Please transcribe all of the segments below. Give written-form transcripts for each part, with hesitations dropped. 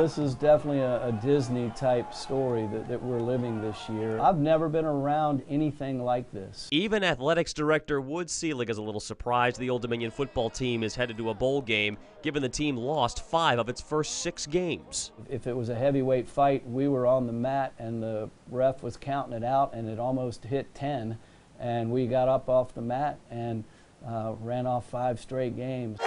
This is definitely a Disney-type story that we're living this year. I've never been around anything like this. Even athletics director Wood Selig is a little surprised the Old Dominion football team is headed to a bowl game, given the team lost 5 of its first 6 games. If it was a heavyweight fight, we were on the mat and the ref was counting it out, and it almost hit 10, and we got up off the mat and ran off 5 straight games.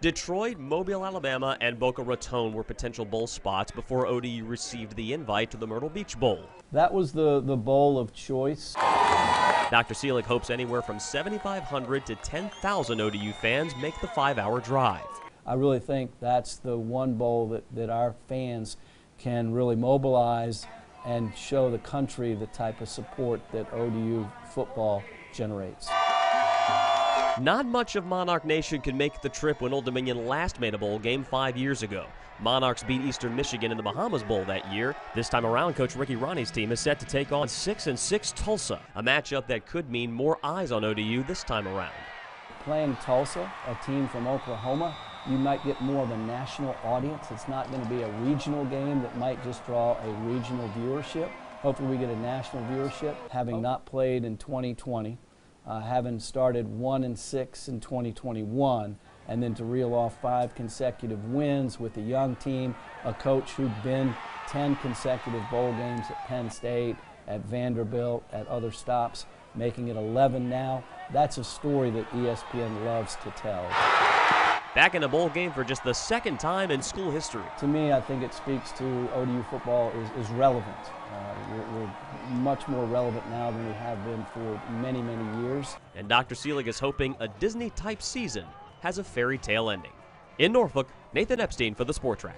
Detroit, Mobile, Alabama, and Boca Raton were potential bowl spots before ODU received the invite to the Myrtle Beach Bowl. That was the bowl of choice. Dr. Selig hopes anywhere from 7,500 to 10,000 ODU fans make the 5-hour drive. I really think that's the one bowl that our fans can really mobilize and show the country the type of support that ODU football generates. Not much of Monarch Nation can make the trip when Old Dominion last made a bowl game 5 years ago. Monarchs beat Eastern Michigan in the Bahamas Bowl that year. This time around, Coach Ricky Ronnie's team is set to take on 6-6 Tulsa, a matchup that could mean more eyes on ODU this time around. Playing Tulsa, a team from Oklahoma, you might get more of a national audience. It's not going to be a regional game that might just draw a regional viewership. Hopefully we get a national viewership. Having not played in 2020, having started 1-6 in 2021, and then to reel off 5 consecutive wins with a young team, a coach who'd been 10 consecutive bowl games at Penn State, at Vanderbilt, at other stops, making it 11 now. That's a story that ESPN loves to tell. Back in a bowl game for just the 2nd time in school history. To me, I think it speaks to ODU football is relevant. We're much more relevant now than we have been for many, many years. And Dr. Selig is hoping a Disney-type season has a fairy tale ending. In Norfolk, Nathan Epstein for the Sport Track.